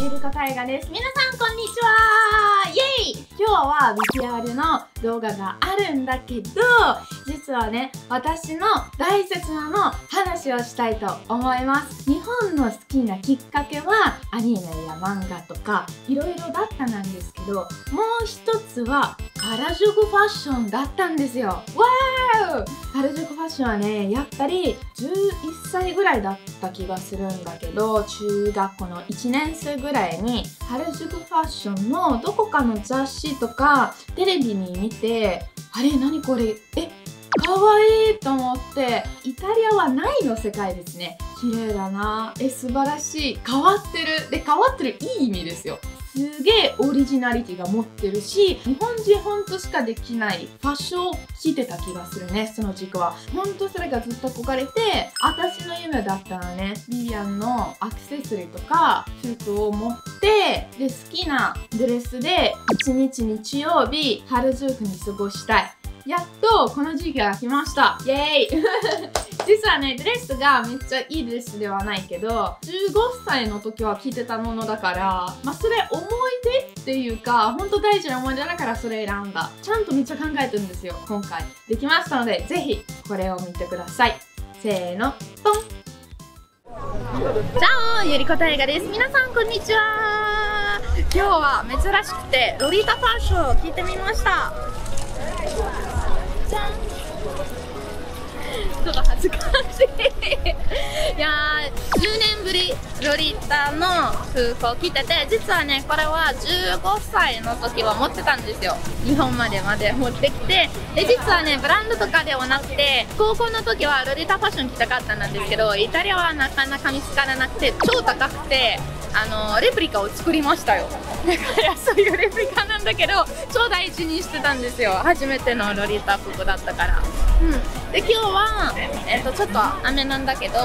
ゆるかたいがです。皆さんこんにちは。イエイ。今日は VTR の動画があるんだけど、実はね、私の大切なの話をしたいと思います。日本の好きなきっかけはアニメや漫画とかいろいろだったなんですけど、もう一つは原宿ファッションだったんですよ。わーお。原宿ファッションはね、やっぱり11歳ぐらいだった気がするんだけど、中学校の1年生ぐらいに原宿ファッションのどこかの雑誌とかテレビに見て、あれ何これ、かわいいと思って、イタリアはないの世界ですね。綺麗だな、素晴らしい、変わってる。で、変わってるいい意味ですよ。すげえオリジナリティが持ってるし、日本人ほんとしかできないファッションを着てた気がするね、その軸は。ほんとそれがずっと憧れて、私の夢だったのね。ビビアンのアクセサリーとか服を持って、で好きなドレスで一日日曜日原宿に過ごしたい。やっとこの時期が来ました。イエーイ実はね、ドレスがめっちゃいいドレスではないけど、15歳の時は着てたものだから、まあ、それ思い出っていうか、ほんと大事な思い出だから、それ選んだ。ちゃんとめっちゃ考えてるんですよ。今回できましたので、ぜひこれを見てください。せーの、ポン。チャオ、ゆりこたえがです。皆さんこんにちは。今日は珍しくてロリータファッションを聞いてみました。じゃん。ちょっと恥ずかしい。いやー、10年ぶりロリータの服を着てて、実はね、これは15歳の時は持ってたんですよ。日本まで持ってきて、で実はね、ブランドとかではなくて、高校の時はロリータファッション着たかったんですけど、イタリアはなかなか見つからなくて、超高くて、レプリカを作りましたよ。だからそういうレプリカなんだけど、超大事にしてたんですよ。初めてのロリータ服だったから。うん、で今日は、ちょっと雨なんだけど、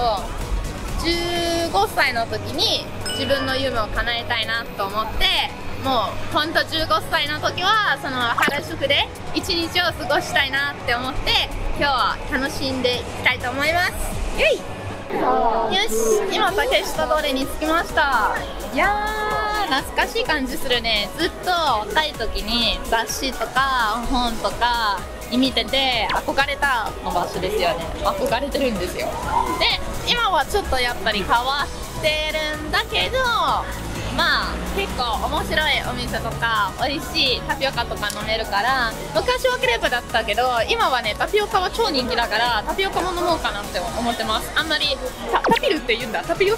15歳の時に自分の夢を叶えたいなと思って、もうほんと15歳の時はその原宿で一日を過ごしたいなって思って、今日は楽しんでいきたいと思います。イエイ。よし、今竹下通りに着きました。いやー、懐かしい感じするね。ずっと若い時に雑誌とか本とか見てて憧れた場所ですよね。憧れてるんですよ。で今はちょっとやっぱり変わってるんだけど、まあ結構面白いお店とか美味しいタピオカとか飲めるから、昔はクレープだったけど、今はねタピオカは超人気だから、タピオカも飲もうかなって思ってます。あんまりタピルって言うんだ。タピオ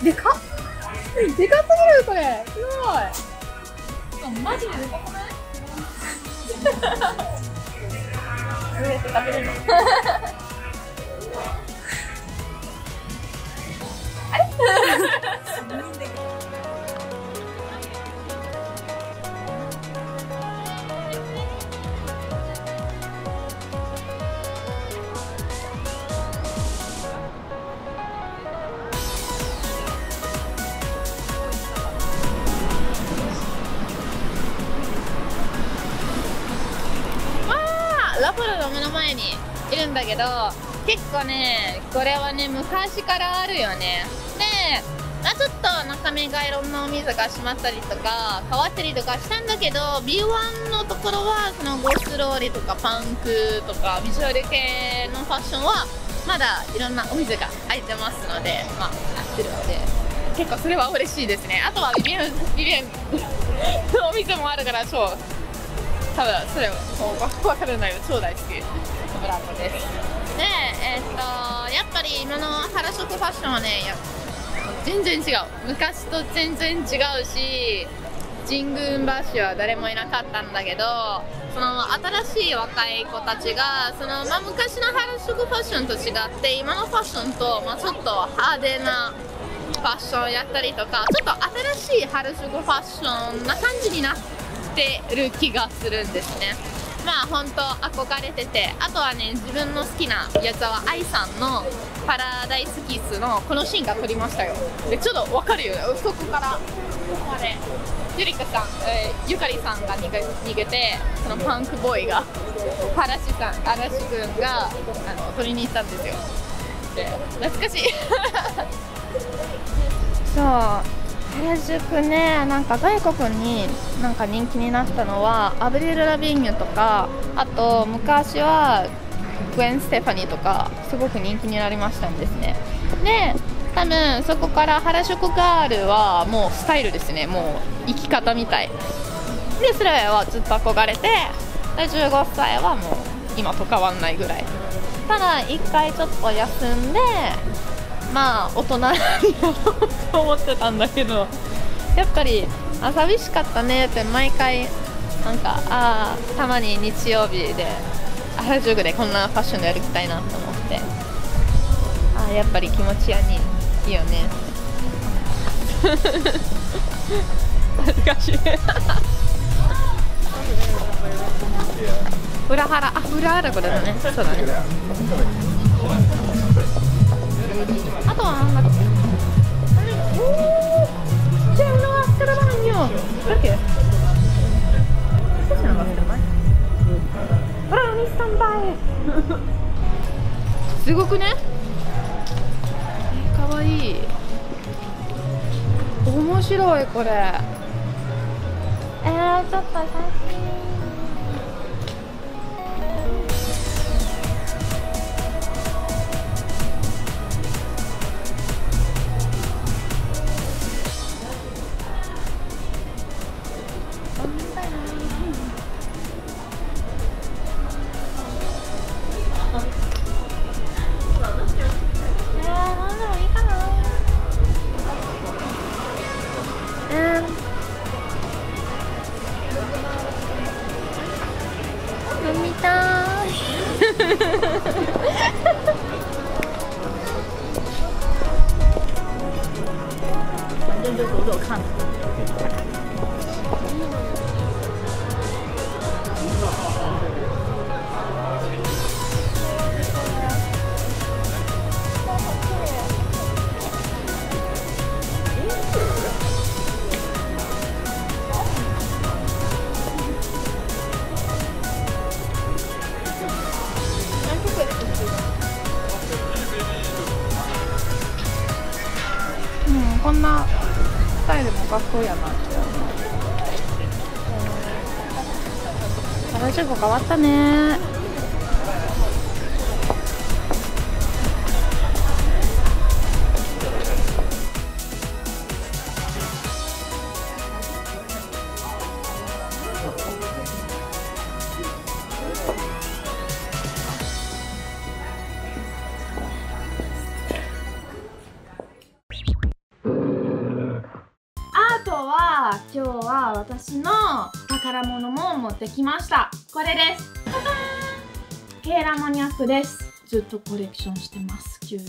でかっ、でかすぎる。これすごい、マジででかくない？どうやって食べるの？あれ？ラポルの目の前にいるんだけど、結構ねこれはね昔からあるよね。で、ちょっと中身がいろんなお店が閉まったりとか変わったりとかしたんだけど、 B1 のところはそのゴースローリとかパンクとかビジュアル系のファッションはまだいろんなお店が開いてますので、まあ合ってるので結構それは嬉しいですね。あとはビビアンのお店もあるから、そう多分それも分からないの超大好きブランドです。で、やっぱり今の原宿ファッションはね、全然違う、昔と全然違うし、神宮橋は誰もいなかったんだけど、その新しい若い子たちがその、昔の原宿ファッションと違って今のファッションと、ちょっと派手なファッションをやったりとか、ちょっと新しい原宿ファッションな感じになってる気がするんですね。本当憧れてて、あとはね、自分の好きな矢沢愛さんの「パラダイスキス」のこのシーンが撮りましたよ。でちょっとわかるよ、そこからあれゆりかさん、ゆかりさんが逃げてそのパンクボーイが嵐君が撮りに行ったんですよ。で懐かしいそう原宿ね、なんか外国になんか人気になったのはアブリル・ラビーニュとか、あと昔はグエン・ステファニーとかすごく人気になりましたんですね。で多分そこから原宿ガールはもうスタイルですね、もう生き方みたいで、それはずっと憧れて、15歳はもう今と変わんないぐらい。ただ一回ちょっと休んで大人になろうと思ってたんだけど、やっぱり寂しかったねって毎回なんか、たまに日曜日で原宿でこんなファッションで歩きたいなと思って、やっぱり気持ちいいよね恥ずかしい裏腹、裏腹子だね、そうだねあとはなんだっけ、すごくね、かわいい、面白いこれ。ちょっと写真そうやなって思う。原宿変わったね。今日は私の宝物も持ってきました。これです。パパーン、ケーラマニャックです。ずっとコレクションしてます。98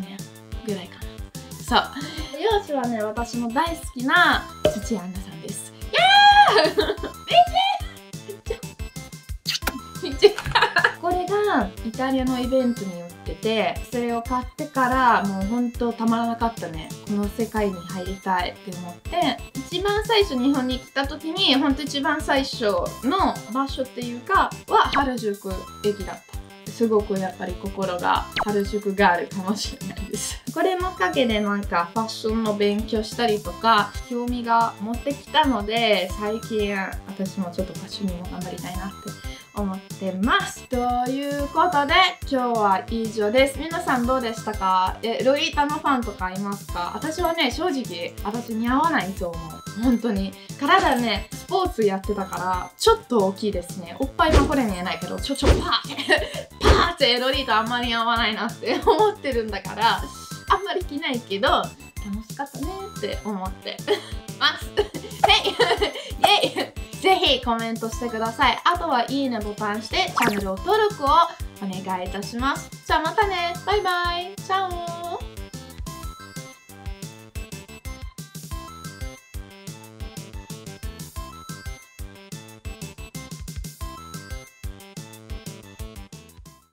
年ぐらいかな。そう、容姿はね、私の大好きな土屋アンナさんです。イエーイこれがイタリアのイベントによってて、それを買ってからもうほんとたまらなかったね。この世界に入りたいって思って、一番最初日本に来た時に、ほんと一番最初の場所っていうかは原宿駅だった。すごくやっぱり心が原宿ガールかもしれないです。これのおかげでなんかファッションの勉強したりとか興味が持ってきたので、最近私もちょっとファッションにも頑張りたいなって思ってます。ということで今日は以上です。皆さんどうでしたか？ロリータのファンとかいますか？私はね、正直私似合わないと思う。本当に体ね、スポーツやってたからちょっと大きいですね。おっぱいもこれ見えないけどパーってエロリーとあんまり合わないなって思ってるんだから、あんまり着ないけど楽しかったねって思ってますイエイ、ぜひコメントしてください。あとはいいねボタンしてチャンネル登録をお願いいたします。じゃあまたね、バイバイ、チャオ。